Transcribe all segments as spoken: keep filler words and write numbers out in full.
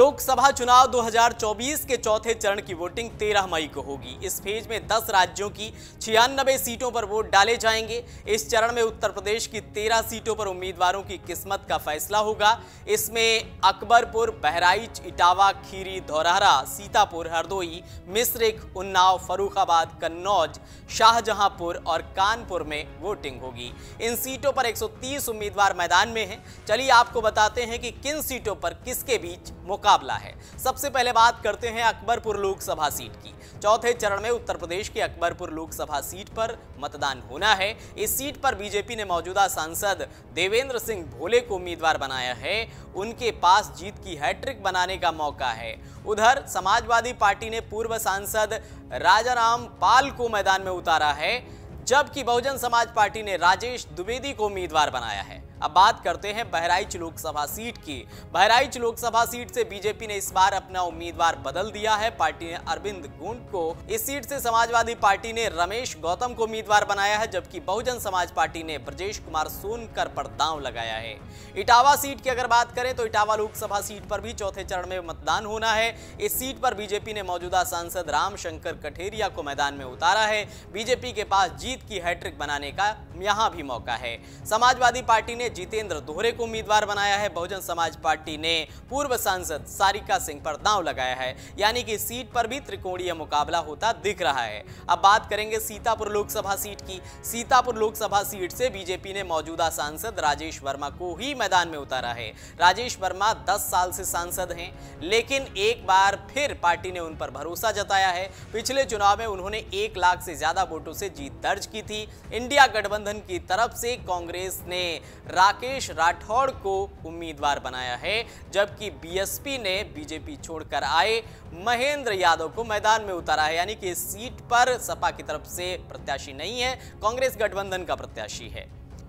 लोकसभा चुनाव दो हज़ार चौबीस के चौथे चरण की वोटिंग तेरह मई को होगी। इस फेज में दस राज्यों की छियानबे सीटों पर वोट डाले जाएंगे। इस चरण में उत्तर प्रदेश की तेरह सीटों पर उम्मीदवारों की किस्मत का फैसला होगा। इसमें अकबरपुर, बहराइच, इटावा, खीरी, धौरहरा, सीतापुर, हरदोई, मिश्रिख, उन्नाव, फर्रुखाबाद, कन्नौज, शाहजहांपुर और कानपुर में वोटिंग होगी। इन सीटों पर एक सौ तीस उम्मीदवार मैदान में हैं। चलिए आपको बताते हैं कि किन सीटों पर किसके बीच मुकाबला है। सबसे पहले बात करते हैं अकबरपुर लोकसभा सीट की। चौथे चरण में उत्तर प्रदेश की अकबरपुर लोकसभा सीट पर मतदान होना है। इस सीट पर बीजेपी ने मौजूदा सांसद देवेंद्र सिंह भोले को उम्मीदवार बनाया है। उनके पास जीत की हैट्रिक बनाने का मौका है। उधर समाजवादी पार्टी ने पूर्व सांसद राजाराम पाल को मैदान में उतारा है, जबकि बहुजन समाज पार्टी ने राजेश द्विवेदी को उम्मीदवार बनाया है। अब बात करते हैं बहराइच लोकसभा सीट की। बहराइच लोकसभा सीट से बीजेपी ने इस बार अपना उम्मीदवार बदल दिया है। पार्टी ने अरविंद गुंड को, इस सीट से समाजवादी पार्टी ने रमेश गौतम को उम्मीदवार बनाया है, जबकि बहुजन समाज पार्टी ने ब्रजेश कुमार सोनकर पर दांव लगाया है। इटावा सीट की अगर बात करें तो इटावा लोकसभा सीट पर भी चौथे चरण में मतदान होना है। इस सीट पर बीजेपी ने मौजूदा सांसद रामशंकर कठेरिया को मैदान में उतारा है। बीजेपी के पास जीत की हैट्रिक बनाने का यहाँ भी मौका है। समाजवादी पार्टी ने जितेंद्र दोहरे को उम्मीदवार बनाया है। बहुजन समाज पार्टी ने पूर्व सांसद सारिका सिंह पर दांव लगाया है। यानी कि सीट पर भी त्रिकोणीय मुकाबला होता दिख रहा है। अब बात करेंगे सीतापुर लोकसभा सीट की। सीतापुर लोकसभा सीट से बीजेपी ने मौजूदा सांसद राजेश वर्मा को ही मैदान में उतारा है। राजेश वर्मा दस साल से सांसद हैं, लेकिन एक बार फिर पार्टी ने उन पर भरोसा जताया है। पिछले चुनाव में उन्होंने एक लाख से ज्यादा वोटों से जीत दर्ज की थी। इंडिया गठबंधन की तरफ से कांग्रेस ने राकेश राठौड़ को उम्मीदवार बनाया है, जबकि बीएसपी ने बीजेपी छोड़कर आए महेंद्र यादव को मैदान में उतारा है। यानी कि इस सीट पर सपा की तरफ से प्रत्याशी नहीं है, कांग्रेस गठबंधन का प्रत्याशी है।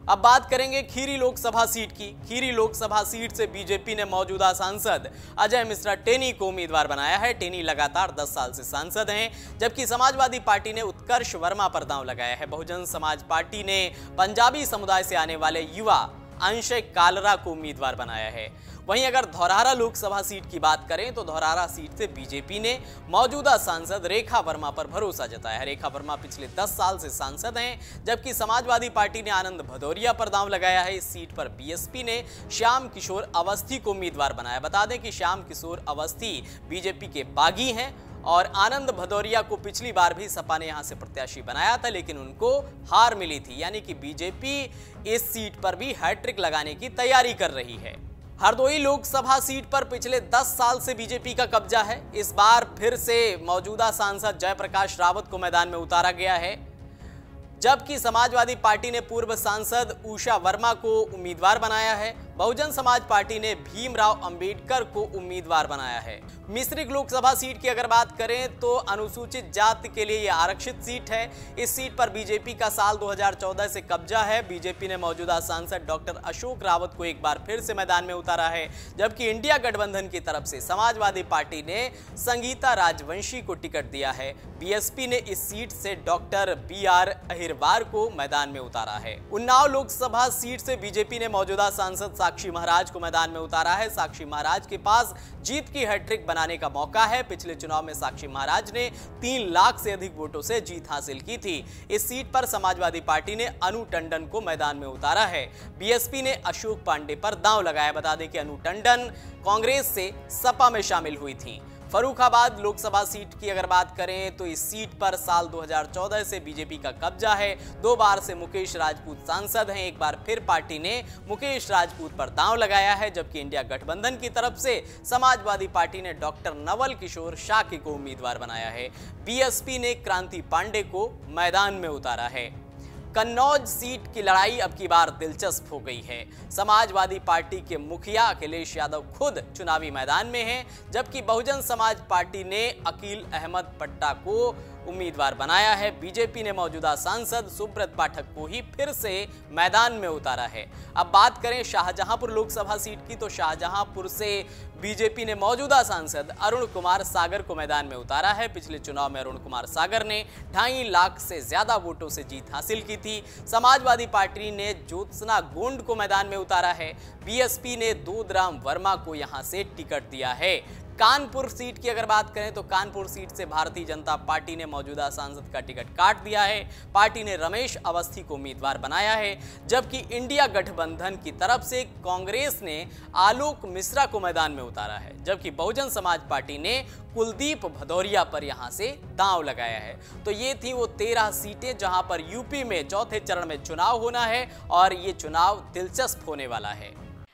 अब बात करेंगे खीरी लोकसभा सीट की। खीरी लोकसभा सीट से बीजेपी ने मौजूदा सांसद अजय मिश्रा टेनी को उम्मीदवार बनाया है। टेनी लगातार दस साल से सांसद हैं, जबकि समाजवादी पार्टी ने उत्कर्ष वर्मा पर दांव लगाया है। बहुजन समाज पार्टी ने पंजाबी समुदाय से आने वाले युवा अंशय कालरा को उम्मीदवार बनाया है। वहीं अगर धौरहरा लोकसभा सीट की बात करें तो धौरहरा सीट से बीजेपी ने मौजूदा सांसद रेखा वर्मा पर भरोसा जताया है। रेखा वर्मा पिछले दस साल से सांसद हैं, जबकि समाजवादी पार्टी ने आनंद भदौरिया पर दांव लगाया है। इस सीट पर बीएसपी ने श्याम किशोर अवस्थी को उम्मीदवार बनाया। बता दें कि श्याम किशोर अवस्थी बीजेपी के बागी हैं और आनंद भदौरिया को पिछली बार भी सपा ने यहां से प्रत्याशी बनाया था, लेकिन उनको हार मिली थी। यानी कि बीजेपी इस सीट पर भी हैट्रिक लगाने की तैयारी कर रही है। हरदोई लोकसभा सीट पर पिछले दस साल से बीजेपी का कब्जा है। इस बार फिर से मौजूदा सांसद जयप्रकाश रावत को मैदान में उतारा गया है, जबकि समाजवादी पार्टी ने पूर्व सांसद उषा वर्मा को उम्मीदवार बनाया है। बहुजन समाज पार्टी ने भीमराव अंबेडकर को उम्मीदवार बनाया है। मिश्रिक लोकसभा सीट की अगर बात करें तो अनुसूचित जाति के लिए यह आरक्षित सीट है। इस सीट पर बीजेपी का साल दो हज़ार चौदह से कब्जा है। बीजेपी ने मौजूदा सांसद डॉक्टर अशोक रावत को एक बार फिर से मैदान में उतारा है, जबकि इंडिया गठबंधन की तरफ से समाजवादी पार्टी ने संगीता राजवंशी को टिकट दिया है। बीएसपी ने इस सीट से डॉक्टर बी आर अहिरवार को मैदान में उतारा है। उन्नाव लोकसभा सीट से बीजेपी ने मौजूदा सांसद साक्षी महाराज को मैदान में उतारा है। साक्षी महाराज के पास जीत की हैट्रिक बनाने का मौका है। पिछले चुनाव में साक्षी महाराज ने तीन लाख से अधिक वोटों से जीत हासिल की थी। इस सीट पर समाजवादी पार्टी ने अनु टंडन को मैदान में उतारा है। बीएसपी ने अशोक पांडे पर दांव लगाया। बता दें कि अनु टंडन कांग्रेस से सपा में शामिल हुई थी। फर्रुखाबाद लोकसभा सीट की अगर बात करें तो इस सीट पर साल दो हज़ार चौदह से बीजेपी का कब्जा है। दो बार से मुकेश राजपूत सांसद हैं। एक बार फिर पार्टी ने मुकेश राजपूत पर दांव लगाया है, जबकि इंडिया गठबंधन की तरफ से समाजवादी पार्टी ने डॉक्टर नवल किशोर शाके को उम्मीदवार बनाया है। बीएसपी ने क्रांति पांडे को मैदान में उतारा है। कन्नौज सीट की लड़ाई अब की बार दिलचस्प हो गई है। समाजवादी पार्टी के मुखिया अखिलेश यादव खुद चुनावी मैदान में हैं, जबकि बहुजन समाज पार्टी ने अकील अहमद पट्टा को उम्मीदवार बनाया है। बीजेपी ने मौजूदा सांसद सुब्रत पाठक को ही फिर से मैदान में उतारा है। अब बात करें शाहजहांपुर लोकसभा सीट की तो शाहजहांपुर से बीजेपी ने मौजूदा सांसद अरुण कुमार सागर को मैदान में उतारा है। पिछले चुनाव में अरुण कुमार सागर ने ढाई लाख से ज्यादा वोटों से जीत हासिल की थी। समाजवादी पार्टी ने ज्योत्सना गोंड को मैदान में उतारा है। बीएसपी ने दो द्राम वर्मा को यहां से टिकट दिया है। कानपुर सीट की अगर बात करें तो कानपुर सीट से भारतीय जनता पार्टी ने मौजूदा सांसद का टिकट काट दिया है। पार्टी ने रमेश अवस्थी को उम्मीदवार बनाया है, जबकि इंडिया गठबंधन की तरफ से कांग्रेस ने आलोक मिश्रा को मैदान में उतारा है, जबकि बहुजन समाज पार्टी ने कुलदीप भदौरिया पर यहां से दांव लगाया है। तो ये थी वो तेरह सीटें जहां पर यूपी में चौथे चरण में चुनाव होना है और ये चुनाव दिलचस्प होने वाला है।